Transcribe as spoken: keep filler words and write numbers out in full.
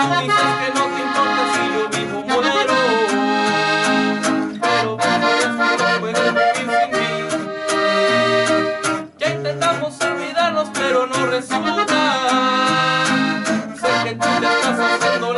Tú dices que no te importa si yo vivo modelo, pero no puedes vivir sin mí. Ya intentamos olvidarnos pero no resulta. Sé que tú te estás haciendo